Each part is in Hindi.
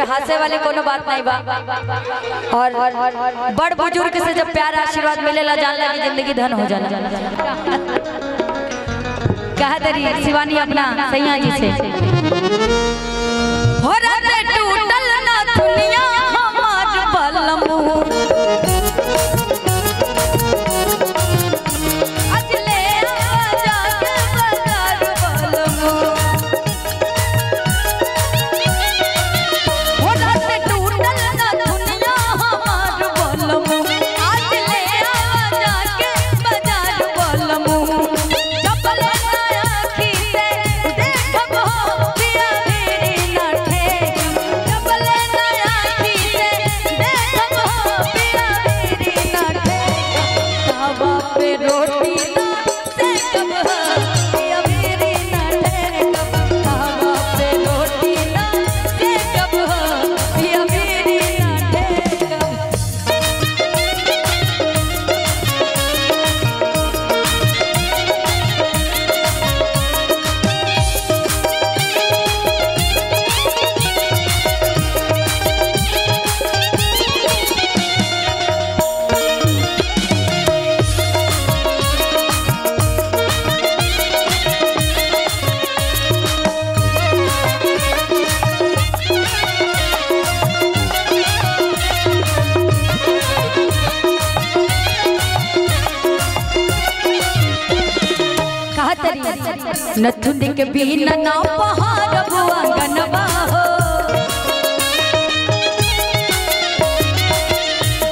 एमे हासे वाले कोनो बात नहीं बा। और बड़ बुजुर्ग से जब प्यार आशीर्वाद मिलेला जानला की जिंदगी धन हो जाला। कहा तरी शिवानी अपना सैया जी से हो रे टूटल ना दुनिया हमार बलमू नथुन के बिना ना पहाड़ बुआ गनवा हो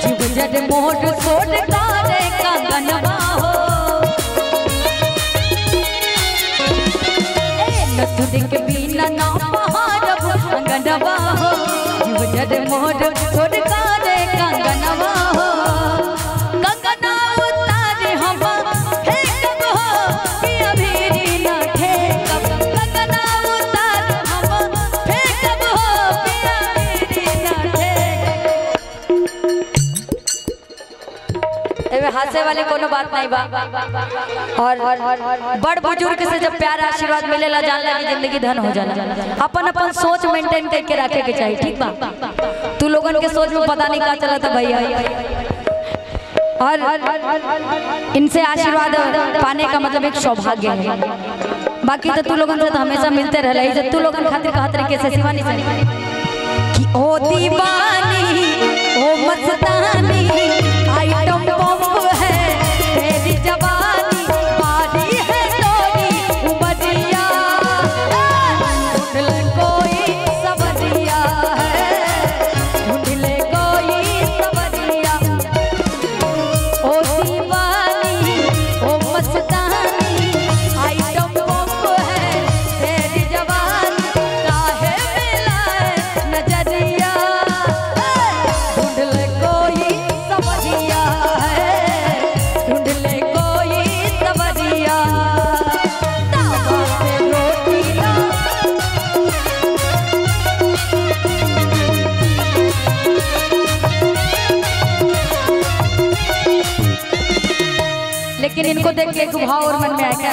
जीव जद मोर सोड तारे का गनवा हो। नथुन के बिना ना पहाड़ बुआ गनवा हो जीव जद मोर सोड तारे का गनवा हो। हासे वाले कोनो बात नहीं बा। और बड़ बुजुर्ग से जब प्यार आशीर्वाद मिलेला जानला की जिंदगी धन हो जाला। अपन अपन सोच मेंटेन करके रखे के चाहिए, ठीक बा। तू लोगन के सोच में पता नहीं का चला था भैया। और इनसे आशीर्वाद पाने का मतलब एक सौभाग्य है। बाकी तो तू लोगन से तो हमेशा मिलते रहे। तू लोगन खातिर कहा तरीके से शिवानी कि ओ दीवानी ओ मस्तानी आइटम बम है तेरी जवानी बारी है तोरी उमरिया ढूंढले कोई सवरिया है ढूंढले कोई सवरिया। ओ दीवानी ओ मस्तानी आइटम बम है तेरी जवानी काहे मिलाए नजरिया ढूंढले कोई सवरिया है ढूंढले कोई सवरिया। तावा पे रोटी ना लेकिन इनको देख के भाव और मन में आया क्या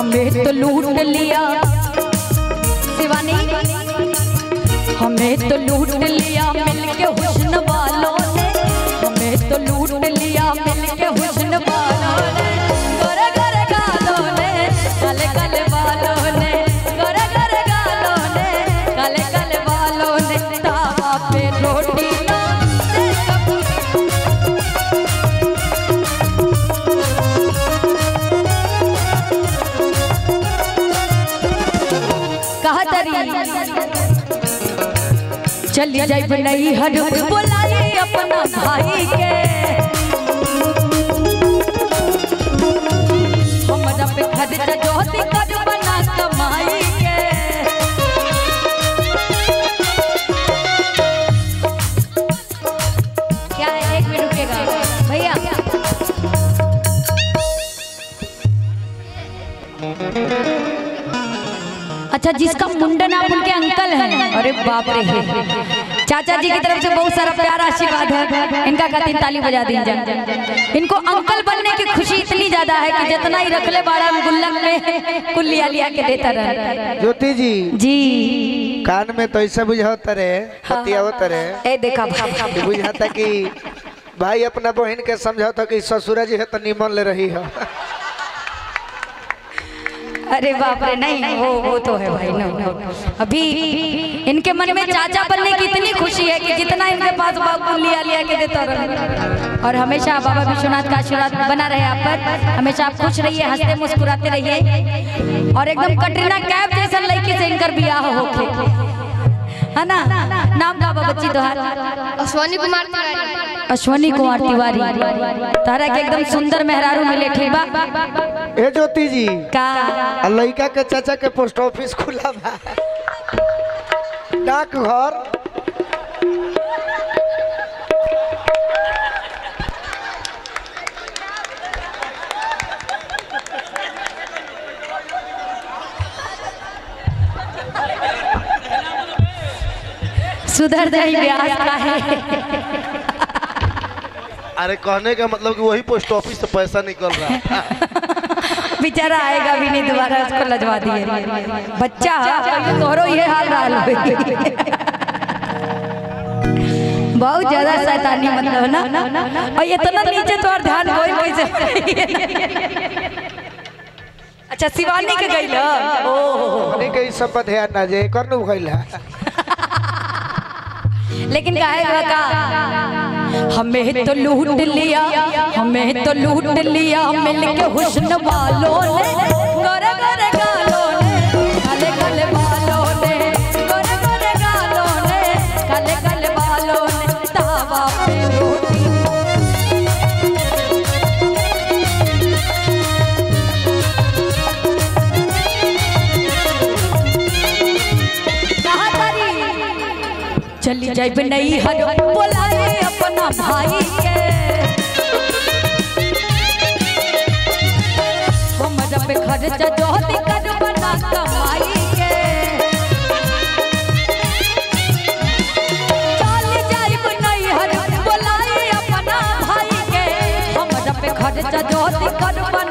हमें तो लूट लिया शिवानी हमें तो लूट लिया मिलके हुस्न वालों ने हमें तो लूट लिया मिलके हुस्न वालों ने गोरे गोरे गालों ने काले काले वालों ने गोरे गोरे गालों ने काले काले वालों ने। तावा पे रोटी कहा तरी चली जाए नहीं हर बुलाई अपना भाई के हमारा पे खर्चा जोहती कर बना कमाई के। क्या है एक मिनट रुकेगा भैया। अच्छा जिसका मुंडन आप उनके अंकल हैं। अरे बाप रे चाचा जी की तरफ से बहुत सारा प्यारा आशीर्वाद है। इनका खातिर ताली बजा दी जाए। इनको अंकल बनने की खुशी इतनी ज्यादा है कि जितना ही रख ले बाड़ा गुल्लक में कुल लिया के देता रहे। ज्योति जी जी कान में तो ऐसा बुझाता रहे पतियावत रहे। ए देखा बुझाता कि भाई अपना बहन के समझाता कि ससुरा जी है तो निमन ले रही है। अरे बाप रे नहीं वो तो है भाई ना। अभी इनके मन में चाचा बनने की इतनी खुशी है कि जितना इनके पास बाबू लिया के देता रहे। और हमेशा बाबा विश्वनाथ का आशीर्वाद बना रहे आप पर। हमेशा आप खुश रहिए, हंसते मुस्कुराते रहिए और एकदम कटरीना कैफ जैसा लड़की से इनकर ब्याह होके है ना। नाम बाबा बच्ची दोहार अश्वनी कुमार तिवारी। तारा के एकदम सुंदर मेहरारू मिले ठीक बा। ए ज्योति जी का लड़का के चाचा के पोस्ट ऑफिस खुला बा, डाक घर, सुधर दही ब्यास का है। अरे कहने का मतलब कि वही पोस्ट ऑफिस से पैसा निकल रहा है। बेचारा आएगा भी नहीं दोबारा, उसको लजवा दिए बच्चा तोरो ये हाल रहा। बहुत ज्यादा शैतानी मतलब ना। और ये इतना नीचे तो और ध्यान कोई कैसे। अच्छा शिवानी के गइल ओ नहीं कई सब ध्यान ना जे कर नु गइल। लेकिन कहेगा का हमें तो लूट लिया, हमें तो लूट लिया मिलके हुस्न वालों ने, गोर गोर गालों ने, काले काले बालों ने, गोर गोर गालों ने, काले काले बालों ने तावा पे रोटी। चली जाए नहीं हर बोलाए अपना भाई के पे खर्चा जोहती कर बना कमाई के। चली जाए नहीं हर बोलाए अपना भाई के, हम पे खर्चा जोहती कर बना